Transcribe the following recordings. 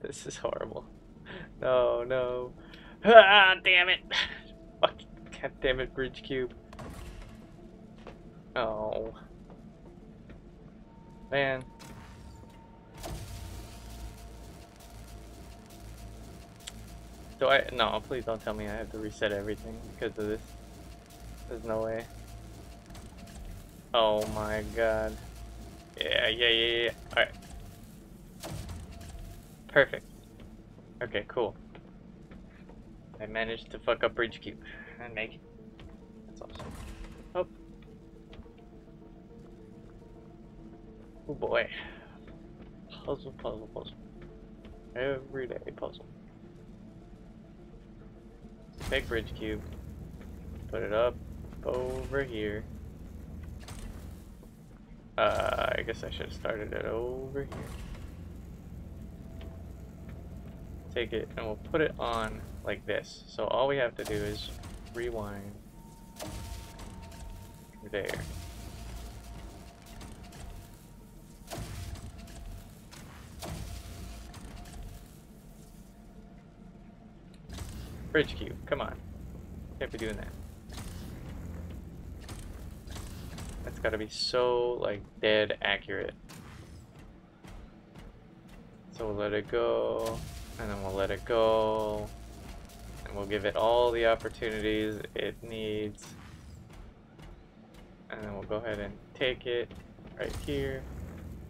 This is horrible. No, no. Ah, damn it. Fuck. God damn it, Bridge Cube. Oh. Man. Do I? No, please don't tell me I have to reset everything because of this. There's no way. Oh my god. Yeah. Alright. Perfect. Okay, cool. I managed to fuck up Bridge Cube and make it. That's awesome. Oh. Oh boy. Puzzle. Everyday puzzle. Big Bridge Cube. Put it up over here. I guess I should have started it over here. Take it and we'll put it on like this. So all we have to do is rewind there. Bridge Cube, come on. Can't be doing that. That's gotta be so, like, dead accurate. So we'll let it go, and then we'll let it go, and we'll give it all the opportunities it needs. And then we'll go ahead and take it right here.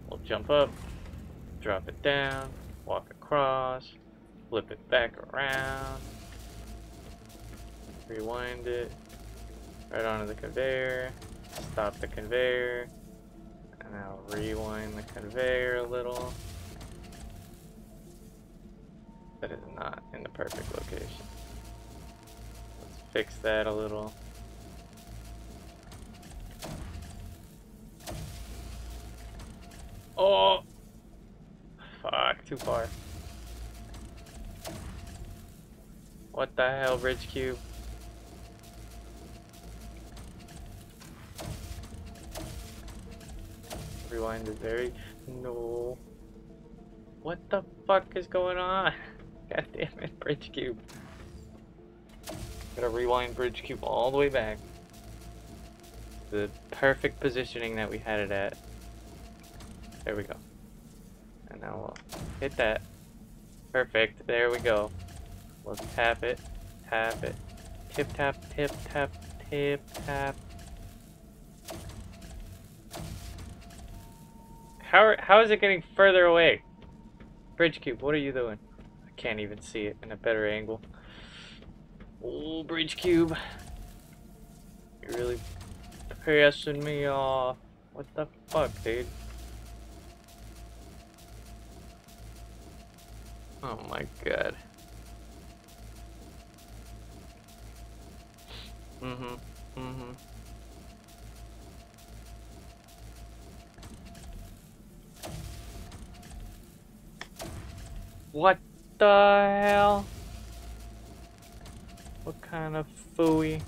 We'll jump up, drop it down, walk across, flip it back around. Rewind it right onto the conveyor, stop the conveyor, and I'll rewind the conveyor a little. That is not in the perfect location. Let's fix that a little. Oh! Fuck, too far. What the hell, Bridge Cube? Rewind is very no. What the fuck is going on? God damn it, Bridge Cube. Gotta rewind Bridge Cube all the way back. The perfect positioning that we had it at. There we go. And now we'll hit that. Perfect. There we go. We'll tap it. Tip tap, tip tap, tip tap. How is it getting further away? Bridge Cube, what are you doing? I can't even see it in a better angle. Oh, Bridge Cube. You're really pissing me off. What the fuck, dude? Oh my god. Mm-hmm. What the hell? What kind of phooey?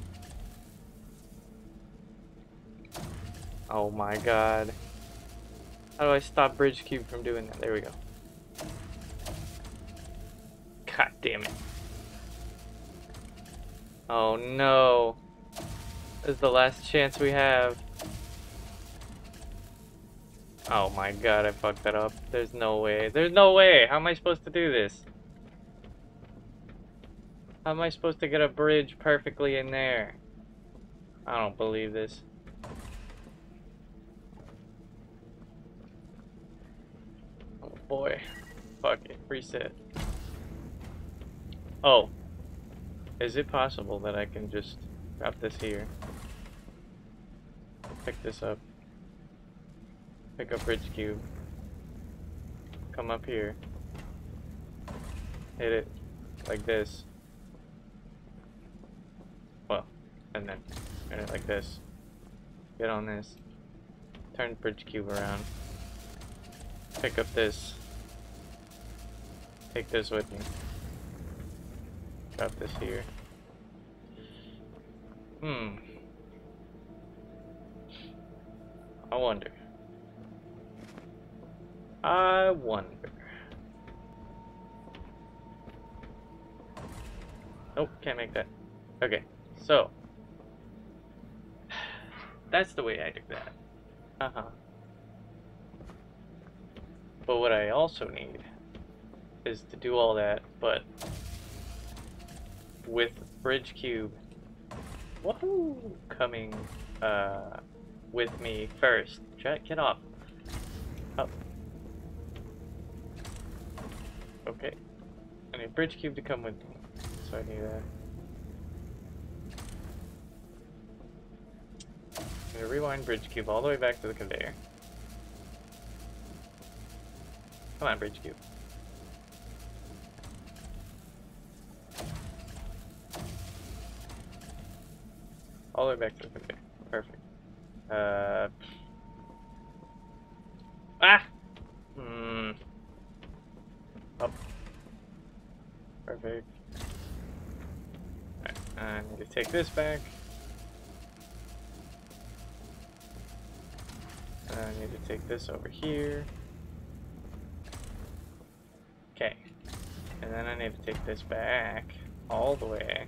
Oh my god. How do I stop Bridge Cube from doing that? There we go. God damn it. Oh no. This is the last chance we have. Oh my god, I fucked that up. There's no way. There's no way! How am I supposed to do this? How am I supposed to get a bridge perfectly in there? I don't believe this. Oh boy. Fuck it. Reset. Oh. Is it possible that I can just drop this here? Pick this up. Pick up Bridge Cube. Come up here. Hit it like this. Well, and then hit it like this. Get on this. Turn Bridge Cube around. Pick up this. Take this with me. Drop this here. I wonder. Nope, can't make that. Okay, so that's the way I took that. But what I also need is to do all that, but with Bridge Cube woohoo, coming with me first. Jet, get off. Up. Okay. I need Bridge Cube to come with me, so I need that. I'm gonna rewind Bridge Cube all the way back to the conveyor. Come on, Bridge Cube. All the way back to the conveyor. Perfect. Up. Perfect. Alright, I need to take this back. I need to take this over here. Okay. And then I need to take this back all the way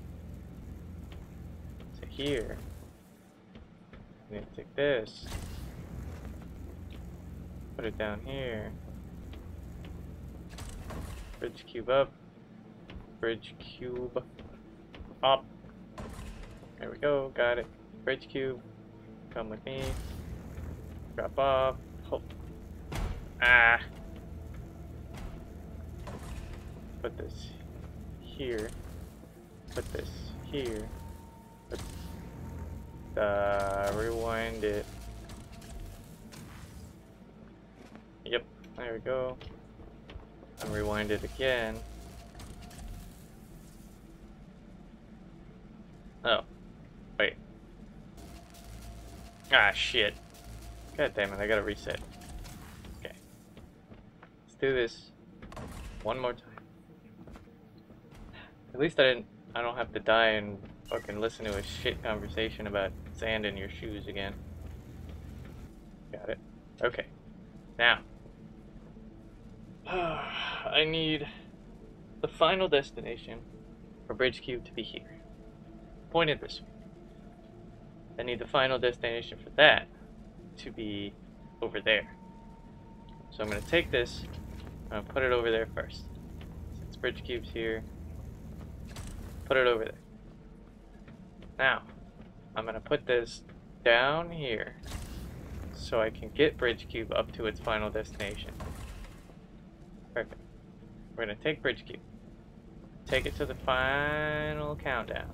to here. I need to take this. Put it down here. Bridge Cube up. Bridge Cube up. There we go, got it. Bridge Cube, come with me. Drop off. Oh. Put this here. Put this here. Put rewind it. Yep. There we go. And rewind it again. Oh. Wait. Ah, shit. God damn it, I gotta reset. Okay. Let's do this one more time. At least I don't have to die and fucking listen to a shit conversation about sand in your shoes again. Got it. Okay. Now. I need the final destination for Bridge Cube to be here. Pointed this way. I need the final destination for that to be over there. So I'm going to take this and I'll put it over there first. Since Bridge Cube's here, put it over there. Now, I'm going to put this down here so I can get Bridge Cube up to its final destination. Perfect. We're going to take Bridge Cube, take it to the final countdown,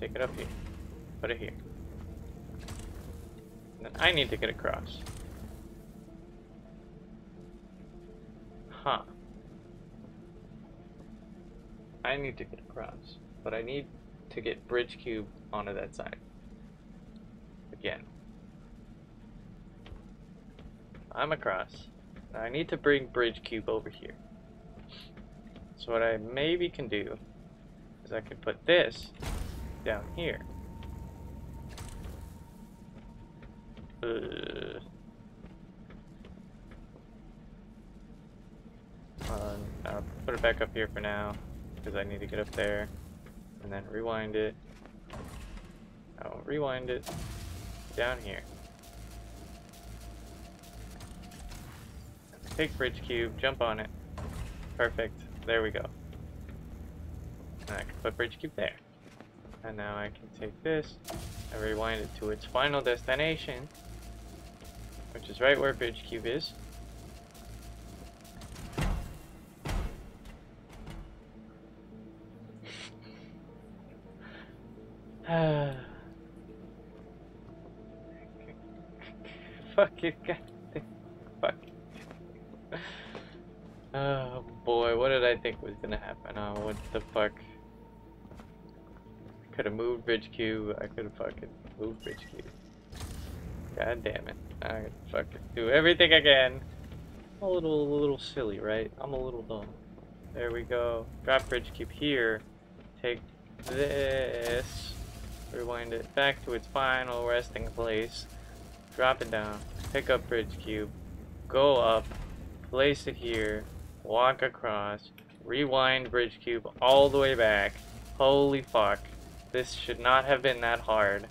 take it up here, put it here. I need to get across. Huh. I need to get across, but I need to get Bridge Cube onto that side. Again. I'm across. Now I need to bring Bridge Cube over here. So what I maybe can do is I could put this down here. I'll put it back up here for now because I need to get up there and then rewind it. I'll rewind it down here. Take Bridge Cube, jump on it. Perfect. There we go. And I can put Bridge Cube there. And now I can take this and rewind it to its final destination, which is right where Bridge Cube is. Fuck it, goddamn. Fuck it. Oh boy, what did I think was gonna happen? Oh, what the fuck? I could have moved Bridge Cube. I could have fucking moved Bridge Cube. God damn it. I gotta fucking do everything again. I'm a little silly, right? I'm a little dumb. There we go. Drop Bridge Cube here. Take this. Rewind it back to its final resting place. Drop it down. Pick up Bridge Cube. Go up. Place it here. Walk across. Rewind Bridge Cube all the way back. Holy fuck. This should not have been that hard.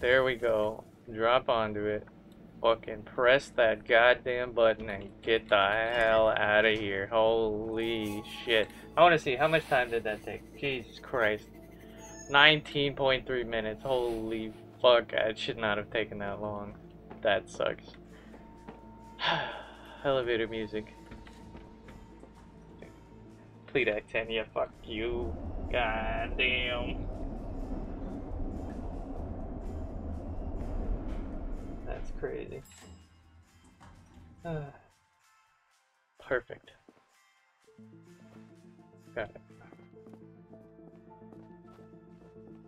There we go. Drop onto it. Fucking press that goddamn button and get the hell out of here. Holy shit. I want to see how much time did that take. Jesus Christ. 19.3 minutes. Holy fuck. It should not have taken that long. That sucks. Elevator music. Plead Act 10. Yeah, fuck you. Goddamn. That's crazy. Perfect. Got it.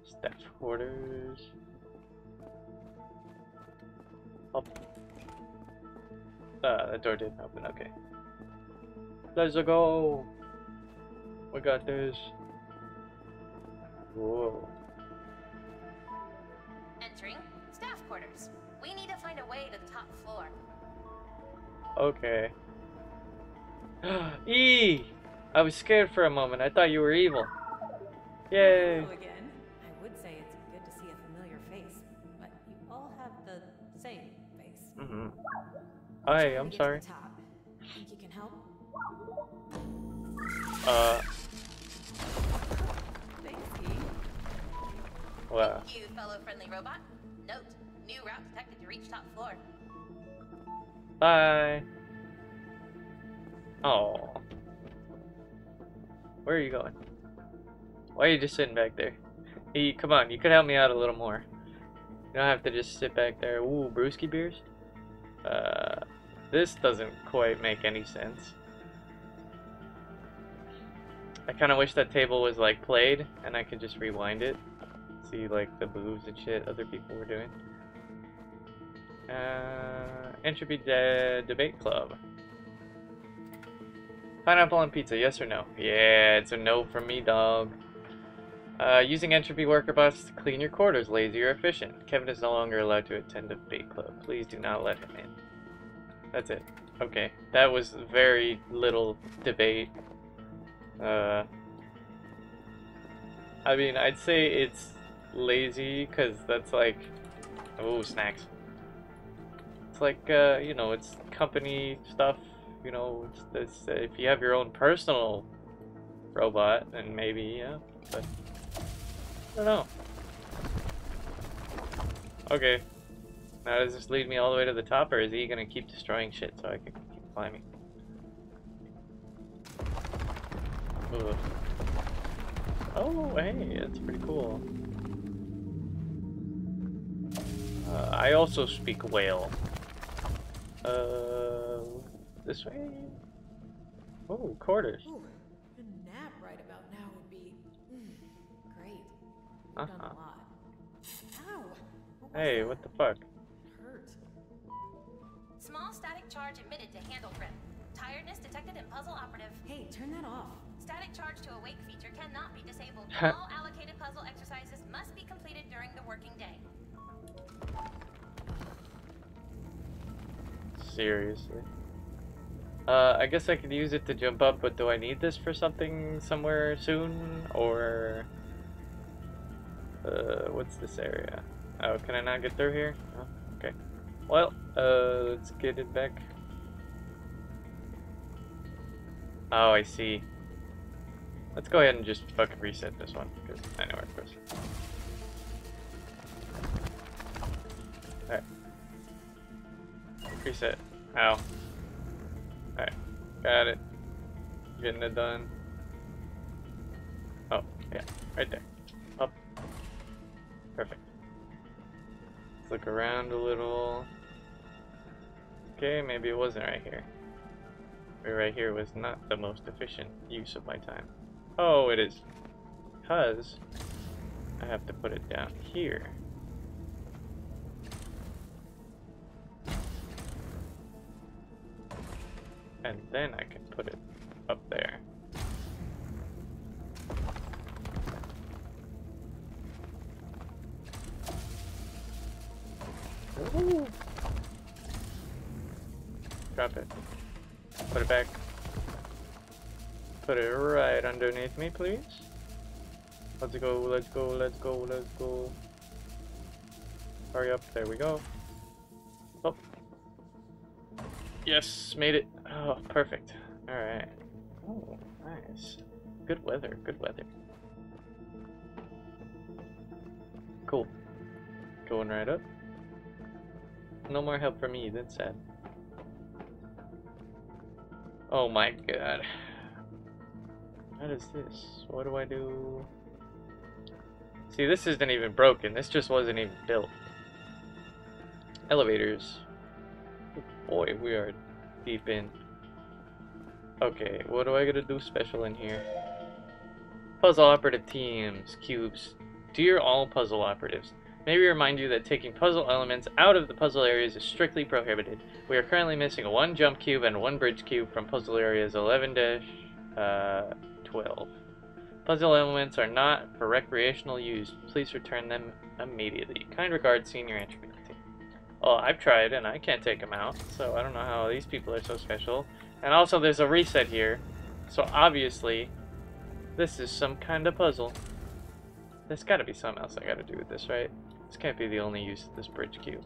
Staff quarters. Up. That door didn't open. Okay. Let's go. We got this. Whoa. Entering staff quarters. We need to find a way to the top floor. Okay. Eee! I was scared for a moment. I thought you were evil. Yay! Hello again. I would say it's good to see a familiar face, but you all have the same face. Mm-hmm. Hi, I'm sorry. Think you can help? Wow. Thank you, fellow friendly robot. Note. New route detected to reach top floor. Bye. Oh. Where are you going? Why are you just sitting back there? Hey, come on, you could help me out a little more. You don't have to just sit back there. Ooh, brewski beers? This doesn't quite make any sense. I kind of wish that table was like played and I could just rewind it. See like the moves and shit other people were doing. Entropy De-Debate Club. Pineapple on pizza, yes or no? Yeah, it's a no for me, dog. Using Entropy Worker Bus to clean your quarters, lazy or efficient. Kevin is no longer allowed to attend the debate club. Please do not let him in. That's it. Okay, that was very little debate. I mean, I'd say it's lazy, because that's like... Ooh, snacks. It's like, you know, it's company stuff, you know, it's, if you have your own personal robot, then maybe, yeah, but I don't know. Okay, now does this lead me all the way to the top, or is he gonna keep destroying shit so I can keep climbing? Ugh. Oh, hey, that's pretty cool. I also speak whale. This way? Oh, quarters. Ooh, a nap right about now would be great. Done a lot. Ow! What what the fuck? It hurt. Small static charge emitted to handle grip. Tiredness detected in puzzle operative. Hey, turn that off. Static charge to awake feature cannot be disabled. All allocated puzzle exercises must be completed during the working day. Seriously. I guess I could use it to jump up, but do I need this for something somewhere soon? Or... what's this area? Oh, can I not get through here? Oh, okay. Well, let's get it back. Oh, I see. Let's go ahead and just fucking reset this one, because I know where it goes. Alright. Reset. Ow. Alright. Got it. Getting it done. Oh, yeah. Right there. Up. Perfect. Let's look around a little. Okay, maybe it wasn't right here. Maybe right here was not the most efficient use of my time. Oh, it is. Because I have to put it down here. And then I can put it up there. Ooh. Drop it. Put it back. Put it right underneath me, please. Let's go, let's go, let's go, let's go. Hurry up, there we go. Oh. Yes, made it. Oh, perfect. Alright. Oh, nice. Good weather, good weather. Cool. Going right up. No more help for me, that's sad. Oh my god. What is this? What do I do? See, this isn't even broken. This just wasn't even built. Elevators. Oh boy, we are deep in. Okay, what do I gotta do special in here? Puzzle operative teams. Cubes. Dear all puzzle operatives, may we remind you that taking puzzle elements out of the puzzle areas is strictly prohibited. We are currently missing 1 jump cube and 1 bridge cube from puzzle areas 11-12. Puzzle elements are not for recreational use. Please return them immediately. Kind regards, Senior Entropy Team. Oh, I've tried and I can't take them out, so I don't know how these people are so special. And also there's a reset here, so obviously this is some kind of puzzle. There's gotta be something else I gotta do with this, right? This can't be the only use of this bridge cube.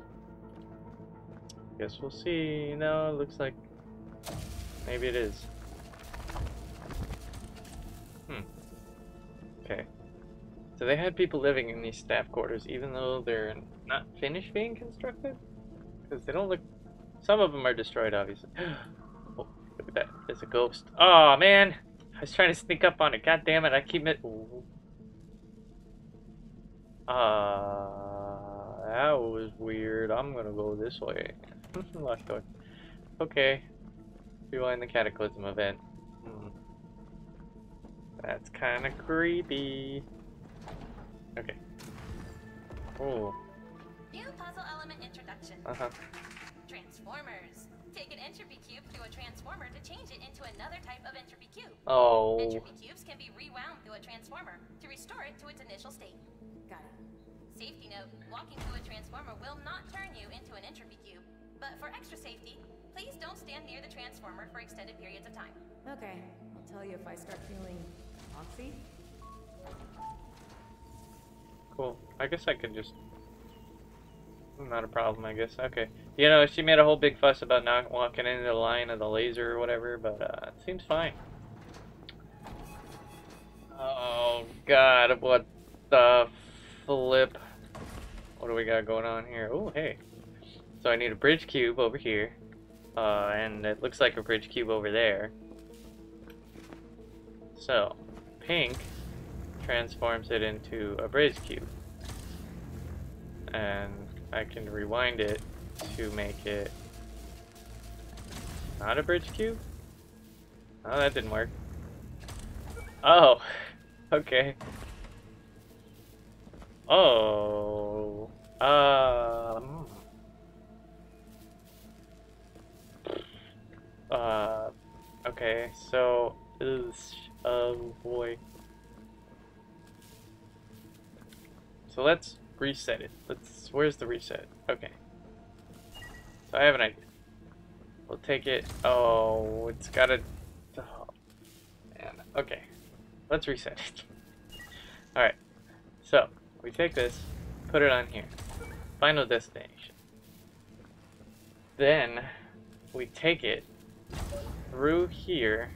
Guess we'll see. No, it looks like maybe it is. Okay. So they had people living in these staff quarters even though they're not finished being constructed? Because they don't look... Some of them are destroyed, obviously. Oh, look at that. There's a ghost. Aw, man! I was trying to sneak up on it. God damn it, I keep it... Ooh. That was weird. I'm gonna go this way. Locked door. Okay. Rewind the Cataclysm event. That's kinda creepy. Okay. Oh. New puzzle element introduction. Uh-huh. Transformers. Take an entropy cube through a transformer to change it into another type of entropy cube. Oh. Entropy cubes can be rewound through a transformer to restore it to its initial state. Got it. Safety note, walking through a transformer will not turn you into an entropy cube. But for extra safety, please don't stand near the transformer for extended periods of time. Okay. I'll tell you if I start feeling... Oxy? Cool. I guess I could just... Not a problem, I guess. Okay. You know, she made a whole big fuss about not walking into the line of the laser or whatever, but it seems fine. Oh, God. What the flip? What do we got going on here? Oh, hey. So I need a bridge cube over here. And it looks like a bridge cube over there. So, pink transforms it into a bridge cube. And I can rewind it to make it not a bridge cube? Oh, that didn't work. Oh, okay. Oh, okay, so, oh boy. So let's reset it. Let's, where's the reset? Okay. So I have an idea. We'll take it, oh, it's gotta, oh, man. Okay. Let's reset it. Alright. So, we take this, put it on here. Final destination. Then, we take it through here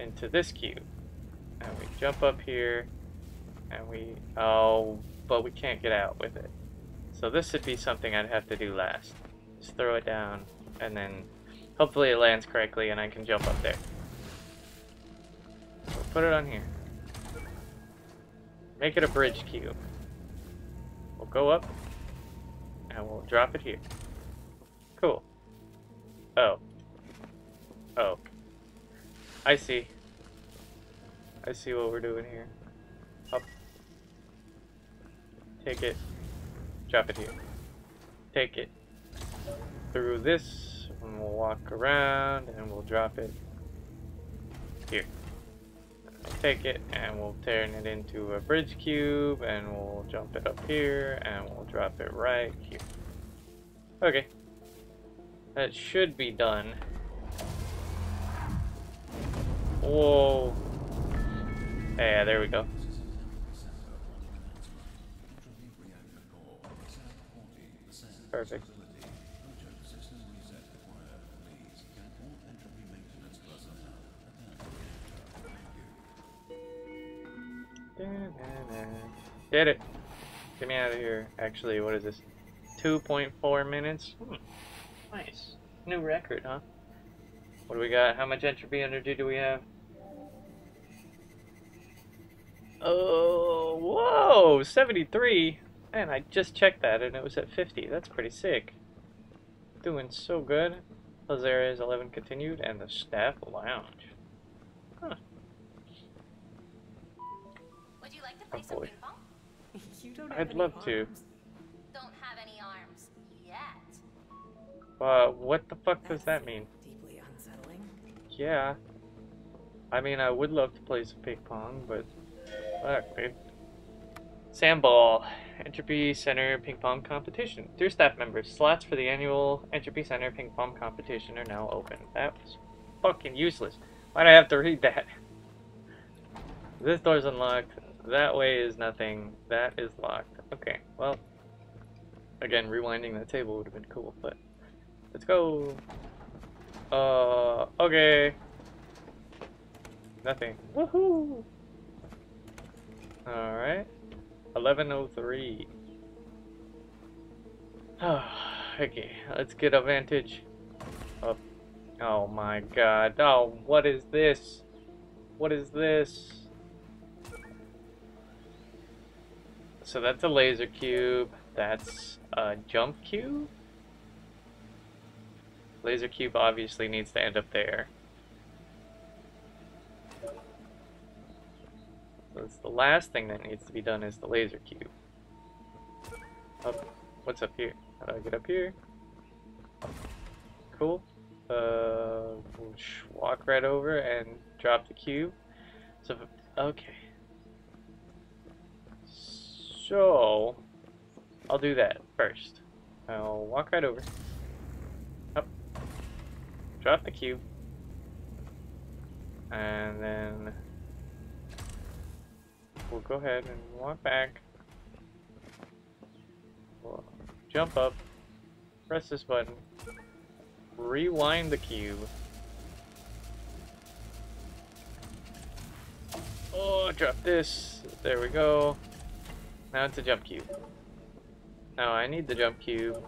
into this cube, and we jump up here, and we, oh, but we can't get out with it. So this would be something I'd have to do last. Just throw it down, and then hopefully it lands correctly and I can jump up there. So put it on here. Make it a bridge cube. We'll go up, and we'll drop it here. Cool. Oh. Oh. I see. I see what we're doing here. Up. Take it. Drop it here. Take it. Through this, and we'll walk around, and we'll drop it here. Take it, and we'll turn it into a bridge cube, and we'll jump it up here, and we'll drop it right here. Okay. That should be done. Whoa. Yeah, there we go. Perfect. Did it. Get me out of here. Actually, what is this? 2.4 minutes? Nice. New record, huh? What do we got? How much entropy energy do we have? Oh, whoa! 73? Man, I just checked that and it was at 50. That's pretty sick. Doing so good. Those areas 11 continued and the staff lounge. Huh. Would you like to play some ping pong? You don't have I'd any love arms. To. Don't have any arms yet. What the fuck does that mean? Deeply unsettling. Yeah. I mean, I would love to play some ping pong, but fuck, dude. Sandball. Entropy Center Ping Pong Competition. Dear staff members, slots for the annual Entropy Center Ping Pong Competition are now open. That was fucking useless. Why'd I have to read that? This door's unlocked. That way is nothing. That is locked. Okay, well, again, rewinding that table would have been cool, but let's go. Okay. Nothing. Woohoo! Alright. 11:03. Okay, let's get advantage up. Oh my god. Oh, what is this? What is this? So that's a laser cube. That's a jump cube? Laser cube obviously needs to end up there. So it's the last thing that needs to be done is the laser cube. Up. What's up here? How do I get up here? Cool. We'll walk right over and drop the cube. So, okay. So, I'll do that first. I'll walk right over. Up. Drop the cube. And then we'll go ahead and walk back. We'll jump up. Press this button. Rewind the cube. Oh, drop this. There we go. Now it's a jump cube. Now I need the jump cube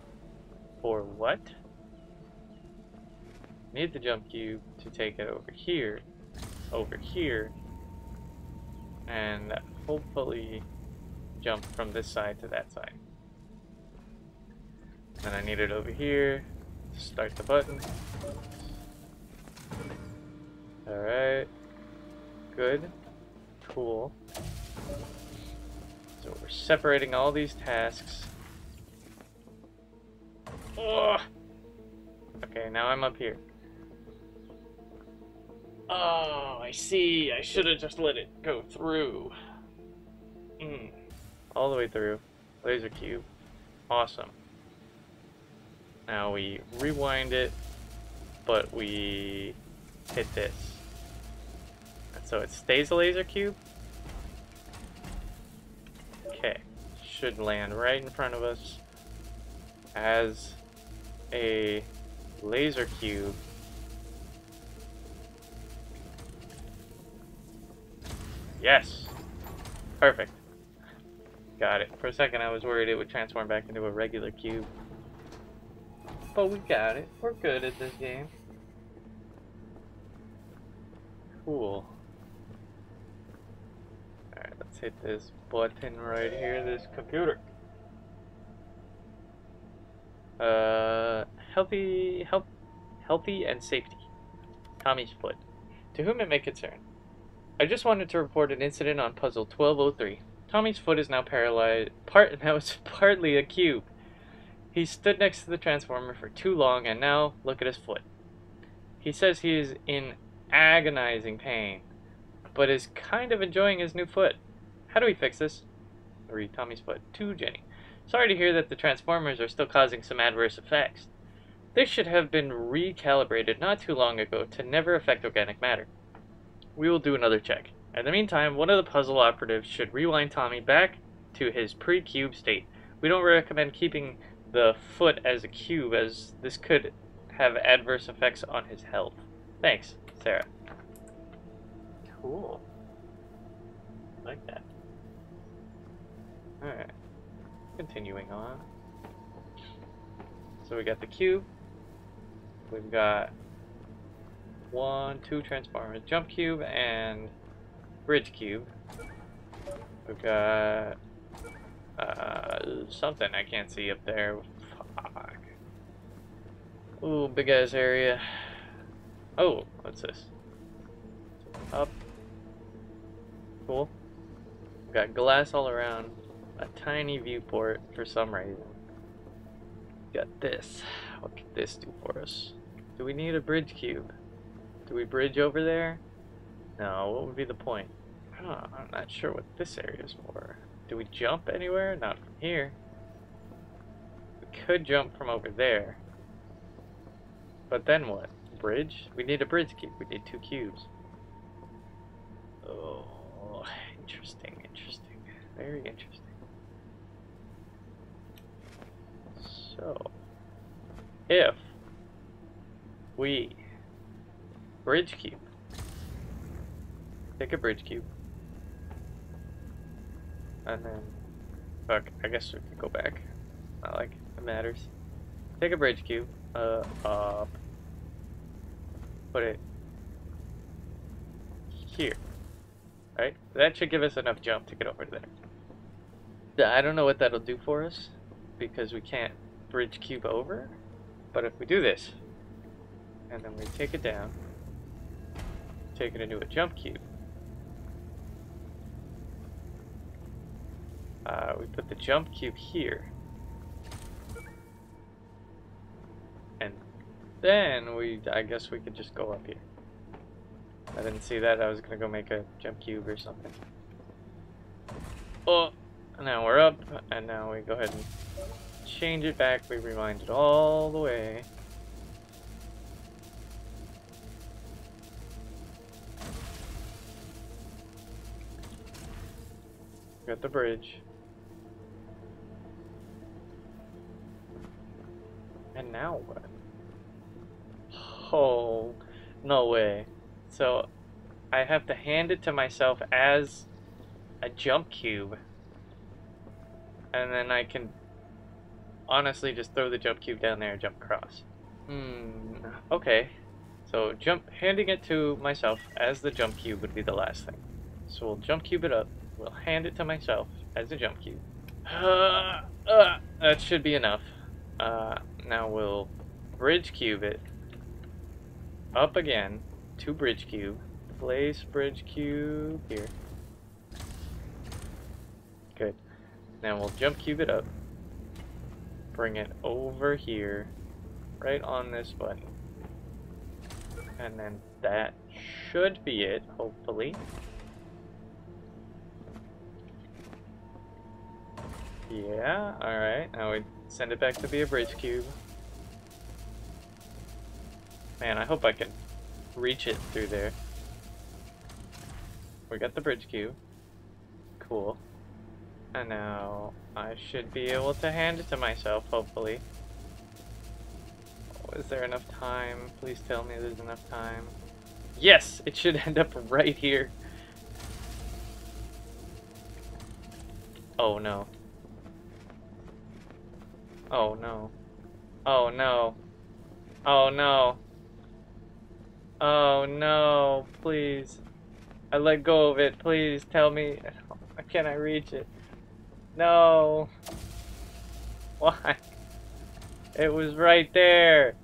for what? I need the jump cube to take it over here, and hopefully jump from this side to that side. And I need it over here to start the button. Alright. Good. Cool. So we're separating all these tasks. Oh! Okay, now I'm up here. Oh, I see. I should have just let it go through. All the way through. Laser cube. Awesome. Now we rewind it, but we hit this. And so it stays a laser cube. Should land right in front of us as a laser cube. Yes! Perfect. Got it. For a second I was worried it would transform back into a regular cube. But we got it. We're good at this game. Cool. Let's hit this button right here, this computer. Healthy and safety. Tommy's foot. To whom it may concern. I just wanted to report an incident on puzzle 1203. Tommy's foot is now paralyzed. Now it's partly a cube. He stood next to the transformer for too long, and now look at his foot. He says he is in agonizing pain, but is kind of enjoying his new foot. How do we fix this? Read Tommy's foot to Jenny. Sorry to hear that the Transformers are still causing some adverse effects. This should have been recalibrated not too long ago to never affect organic matter. We will do another check. In the meantime, one of the puzzle operatives should rewind Tommy back to his pre-cube state. We don't recommend keeping the foot as a cube, as this could have adverse effects on his health. Thanks, Sarah. Cool. I like that. Alright. Continuing on. So we got the cube. We've got two Transformers. Jump Cube and Bridge Cube. We've got something I can't see up there. Fuck. Ooh, big ass area. Oh, what's this? Up. Cool. We've got glass all around. A tiny viewport for some reason. Got this. What can this do for us? Do we need a bridge cube? Do we bridge over there? No, what would be the point? Huh, I'm not sure what this area is for. Do we jump anywhere? Not from here. We could jump from over there. But then what? Bridge? We need a bridge cube. We need two cubes. Oh, interesting, interesting. Very interesting. So, if we bridge cube, take a bridge cube, and then, fuck, I guess we could go back, not like it matters, take a bridge cube, put it here, right? That should give us enough jump to get over there. I don't know what that'll do for us, because we can't bridge cube over, but if we do this and then we take it down, take it into a jump cube, we put the jump cube here, and then I guess we could just go up here. I didn't see that. I was gonna go make a jump cube or something. Oh, now we're up, and now we go ahead and change it back. We rewind it all the way. Got the bridge. And now what? Oh, no way. So I have to hand it to myself as a jump cube. And then I can honestly just throw the jump cube down there and jump across. Okay. So handing it to myself as the jump cube would be the last thing. So we'll jump cube it up. We'll hand it to myself as a jump cube. That should be enough. Now we'll bridge cube it up again to bridge cube. Place bridge cube here. Good. Now we'll jump cube it up. Bring it over here, right on this button, and then that should be it, hopefully. Yeah, alright, now we send it back to be a bridge cube. Man, I hope I can reach it through there. We got the bridge cube. Cool. And now I should be able to hand it to myself, hopefully. Oh, is there enough time? Please tell me there's enough time. Yes! It should end up right here. Oh no. Oh no. Oh no. Oh no. Oh no. Please. I let go of it. Please tell me. Can I reach it? No. Why? It was right there.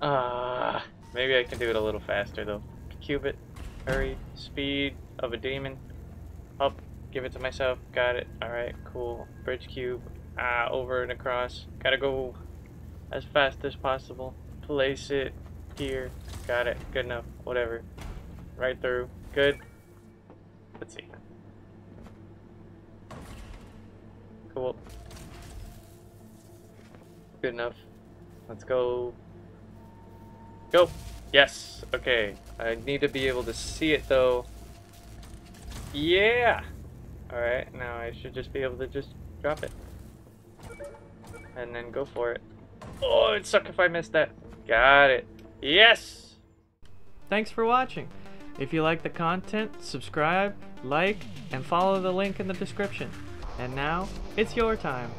Maybe I can do it a little faster though. Cube it. Hurry. Speed of a demon. Up. Give it to myself. Got it. Alright, cool. Bridge cube. Over and across. Gotta go as fast as possible. Place it here. Got it. Good enough. Whatever. Right through. Good. Let's see. Cool. Good enough. Let's go Go. Yes. Okay. I need to be able to see it though. Yeah. All right. Now I should just be able to just drop it and then go for it. Oh, it'd suck if I missed that. Got it. Yes. Thanks for watching. If you like the content, subscribe, like, and follow the link in the description. And now, it's your time.